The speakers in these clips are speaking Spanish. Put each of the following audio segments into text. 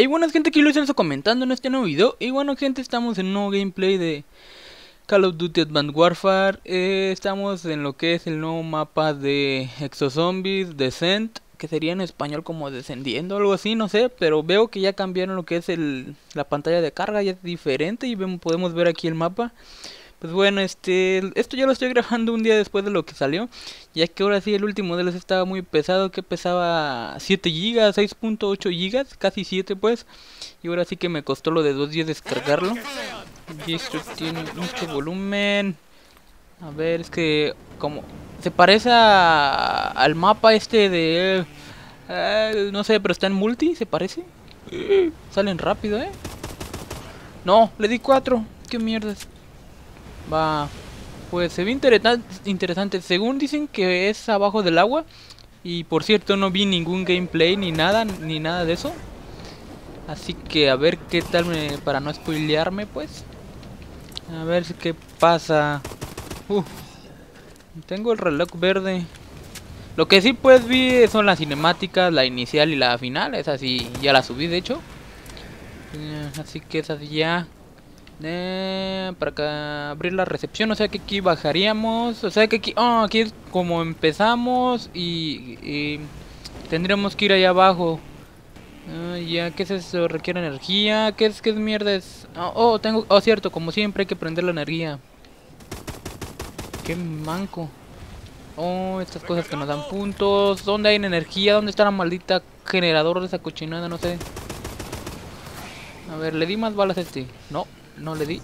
Y bueno gente, aquí lo estamos comentando en este nuevo video. Y bueno gente, estamos en un nuevo gameplay de Call of Duty Advanced Warfare. Estamos en lo que es el nuevo mapa de Exo Zombies, Descent, que sería en español como descendiendo o algo así, no sé. Pero veo que ya cambiaron lo que es la pantalla de carga, ya es diferente y podemos ver aquí el mapa. Pues bueno, esto ya lo estoy grabando un día después de lo que salió, ya que ahora sí el último de los estaba muy pesado, que pesaba 7 GB, 6.8 GB, casi 7 pues. Y ahora sí que me costó lo de 2 días descargarlo. Y esto tiene mucho volumen. A ver, es que como se parece al mapa este de... no sé, pero está en multi, se parece. Salen rápido, ¿eh? No, le di 4. ¿Qué mierdas? Va, pues se ve interesante. Según dicen que es abajo del agua. Y por cierto no vi ningún gameplay ni nada de eso. Así que a ver qué tal para no spoilearme pues. A ver qué pasa. Tengo el reloj verde. Lo que sí pues vi son las cinemáticas, la inicial y la final. Esa sí ya la subí de hecho. Así que esas ya. Para acá abrir la recepción, o sea que aquí bajaríamos, o sea que aquí, aquí es como empezamos y tendríamos que ir allá abajo. Ya que eso requiere energía, que es mierda es. Cierto, como siempre hay que prender la energía. Qué manco. Estas cosas que nos dan puntos. ¿Dónde hay energía? ¿Dónde está la maldita generador de esa cochinada? No sé. A ver, le di más balas a este. No le di.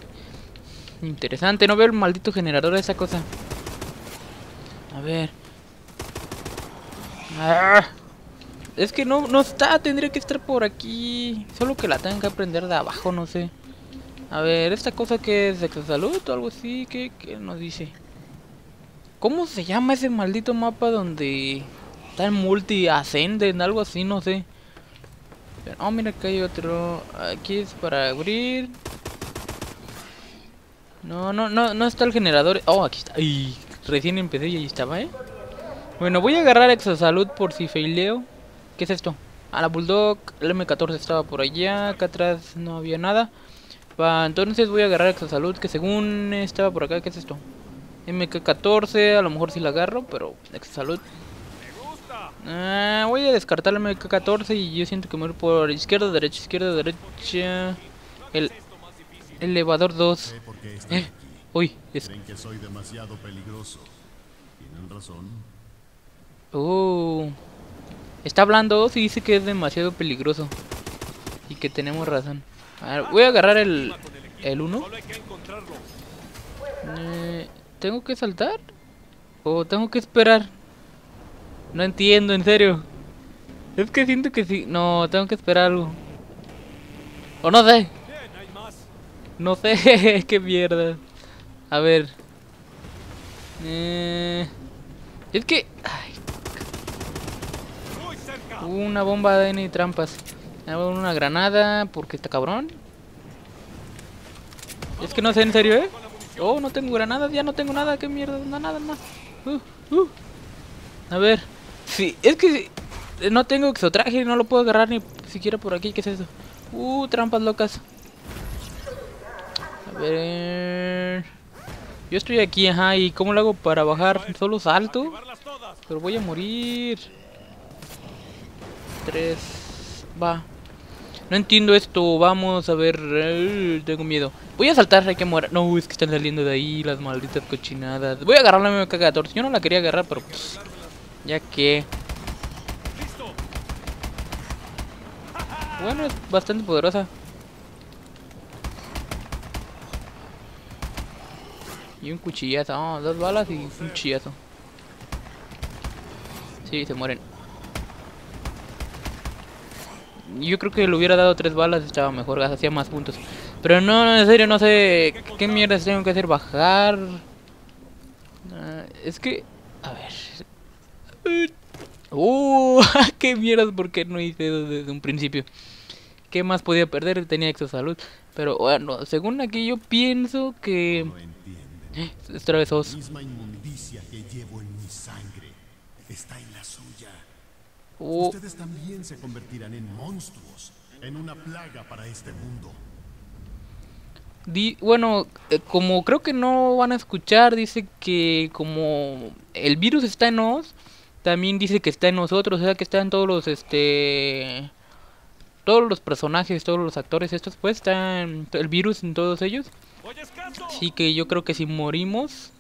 Interesante, no veo el maldito generador de esa cosa. A ver. Es que no está, tendría que estar por aquí. Solo que la tengan que prender de abajo, no sé. A ver, esta cosa que es Exosalud o algo así, ¿qué nos dice? ¿Cómo se llama ese maldito mapa donde está el multi ascenden, algo así, no sé? Mira que hay otro. Aquí es para abrir. No está el generador. Aquí está. Ay, recién empecé y ahí estaba, ¿eh? Bueno, voy a agarrar Exosalud por si faileo. ¿Qué es esto? A la Bulldog, el M14 estaba por allá. Acá atrás no había nada. Va, entonces voy a agarrar Exosalud, que según estaba por acá. ¿Qué es esto? MK14, a lo mejor sí la agarro, pero Exosalud. Voy a descartar el MK14 y yo siento que me voy por izquierda, derecha, izquierda, derecha. El elevador 2. Uy, es... ¿Creen que soy demasiado peligroso? ¿Tienen razón? Está hablando y dice que es demasiado peligroso. Y que tenemos razón. A ver, voy a agarrar el 1. ¿Tengo que saltar? ¿O tengo que esperar? No entiendo, en serio. Es que siento que sí. No, tengo que esperar algo. O no sé. No sé, qué mierda. A ver. Es que... Una bomba de N y trampas. Una granada, porque está cabrón. Es que no sé, en serio, ¿eh? No tengo granadas, ya no tengo nada, qué mierda, nada. A ver. Sí, es que no tengo exotraje, no lo puedo agarrar ni siquiera por aquí, ¿qué es eso? Trampas locas. A ver... Yo estoy aquí, ajá, ¿y cómo lo hago para bajar? Solo salto. Pero voy a morir. 3... Va. No entiendo esto, vamos a ver... tengo miedo. Voy a saltar, hay que morir. No, es que están saliendo de ahí las malditas cochinadas. Voy a agarrar la MK14, yo no la quería agarrar, pero... Pues, ya que... Bueno, es bastante poderosa. Y un cuchillazo, 2 balas y un cuchillazo. Sí, se mueren. Yo creo que le hubiera dado 3 balas, estaba mejor, hacía más puntos. Pero no, en serio, no sé qué mierda tengo que hacer, bajar. Es que... A ver... qué mierda, porque no hice eso desde un principio. ¿Qué más podía perder? Tenía Exosalud. Pero bueno, según aquí yo pienso que... Otra vez os. La misma inmundicia que llevo en mi sangre está en la suya. Ustedes también se convertirán en monstruos, en una plaga para este mundo. Bueno, como creo que no van a escuchar, dice que como el virus está en nos, también dice que está en nosotros, o sea que está en todos los todos los personajes, todos los actores estos, pues están el virus en todos ellos. Así que yo creo que si morimos,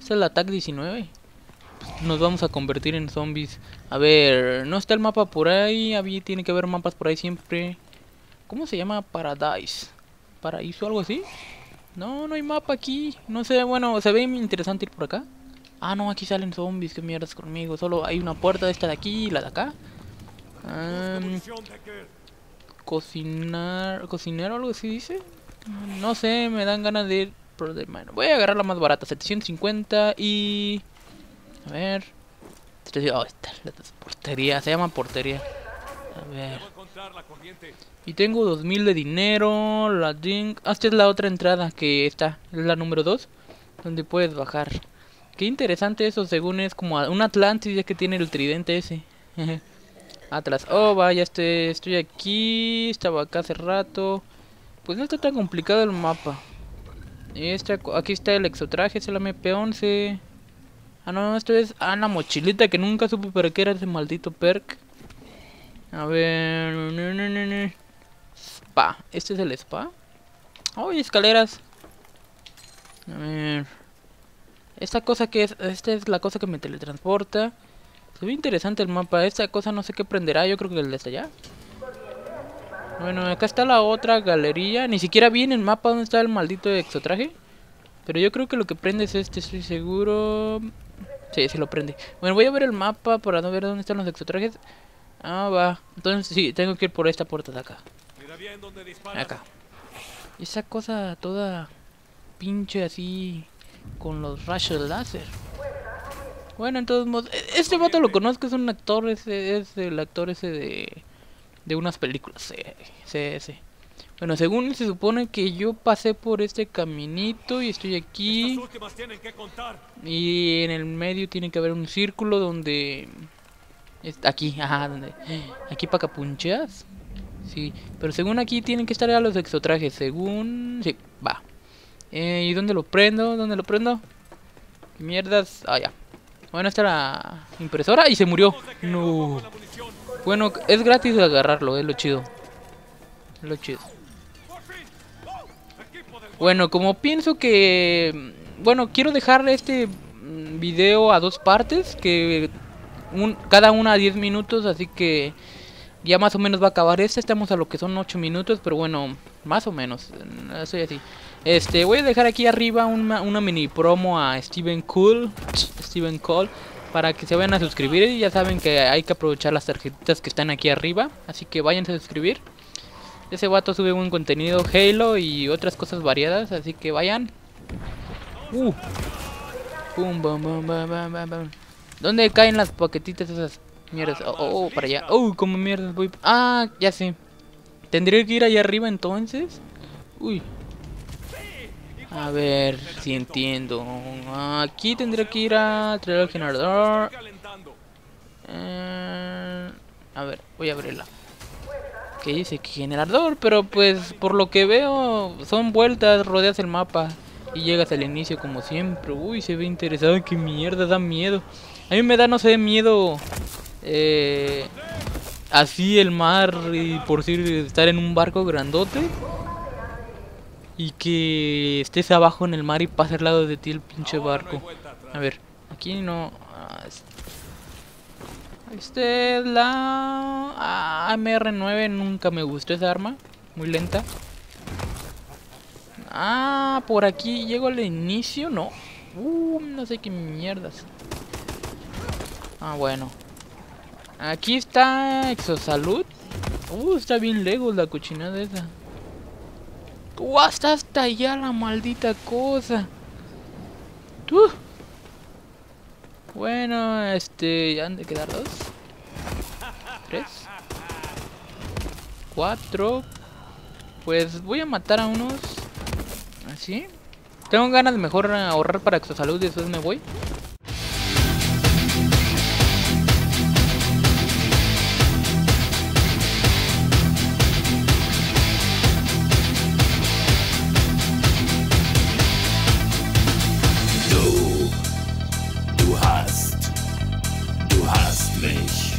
es el TAC 19. Nos vamos a convertir en zombies. A ver, no está el mapa por ahí. Había, tiene que haber mapas por ahí siempre. ¿Cómo se llama? Paradise. Paraíso, algo así. No, no hay mapa aquí. No sé, bueno, se ve interesante ir por acá. Ah, no, aquí salen zombies. ¿Qué mierdas conmigo? Solo hay una puerta, esta de aquí y la de acá. Cocinero, algo así dice. No sé, me dan ganas de ir por de mano. Voy a agarrar la más barata, 750 y... A ver. Oh, esta es la portería, se llama portería. A ver. Y tengo 2000 de dinero. La ding. Ah, esta es la otra entrada que está. Es la número 2. Donde puedes bajar. Qué interesante eso, según es como un Atlantis, ya que tiene el tridente ese. Atlas. Oh, vaya, estoy aquí. Estaba acá hace rato. Pues no está tan complicado el mapa. Aquí está el exotraje, es el MP11. Ah, no, esto es... Ah, la mochilita que nunca supe para qué era ese maldito perk. A ver... Spa. ¿Este es el spa? Oh, y escaleras. A ver... Esta cosa que es... Esta es la cosa que me teletransporta. Se ve interesante el mapa. Esta cosa no sé qué prenderá. Yo creo que el de hasta allá. Bueno, acá está la otra galería. Ni siquiera vi en el mapa dónde está el maldito exotraje. Pero yo creo que lo que prende es este, estoy seguro... Sí, se lo prende. Bueno, voy a ver el mapa para no ver dónde están los exotrajes. Ah, va. Entonces, sí, tengo que ir por esta puerta de acá. Mira bien dónde disparas. Acá. Esa cosa toda pinche así con los rayos láser. Bueno, en todos modos... Este vato lo conozco, es un actor, es el actor ese de unas películas. Sí. Bueno, según se supone que yo pasé por este caminito y estoy aquí. Y en el medio tiene que haber un círculo donde... Aquí, ajá, donde... Aquí para capuncheas. Sí, pero según aquí tienen que estar a los exotrajes, según... Sí, va. ¿Y dónde lo prendo? ¿Qué mierdas? Ah, ya. Bueno, está la impresora y se murió. No. Bueno, es gratis agarrarlo, es lo chido. Bueno, como pienso que... Bueno, quiero dejar este video a dos partes, que cada una a 10 minutos, así que ya más o menos va a acabar este. Estamos a lo que son 8 minutos, pero bueno, más o menos, estoy así. Voy a dejar aquí arriba una mini promo a Stephen Cole, para que se vayan a suscribir. Y ya saben que hay que aprovechar las tarjetitas que están aquí arriba, así que váyanse a suscribir. Ese vato sube buen contenido, Halo y otras cosas variadas, así que vayan. Pum, bam, bam, bam, bam, bam. ¿Dónde caen las paquetitas esas mierdas? Oh, para allá. Oh, como mierdas voy. Ah, ya sé. Tendría que ir allá arriba entonces. Uy. A ver si entiendo. Aquí tendría que ir a traer el generador. A ver, voy a abrirla. Que dice que generador, pero pues por lo que veo son vueltas, rodeas el mapa y llegas al inicio como siempre. Uy, se ve interesado, que mierda, da miedo. A mí me da, no sé, miedo así el mar y por si estar en un barco grandote y que estés abajo en el mar y pase al lado de ti el pinche barco. A ver, aquí no... Este es la MR9, nunca me gustó esa arma, muy lenta. Ah, por aquí llego al inicio, no. No sé qué mierdas. Ah, bueno. Aquí está Exosalud. Está bien lejos la cochinada esa. Está hasta allá la maldita cosa. Bueno, ya han de quedar 2, 3, 4. Pues voy a matar a unos. Así. Tengo ganas de mejor ahorrar para Exosalud y después me voy. Du hast mich.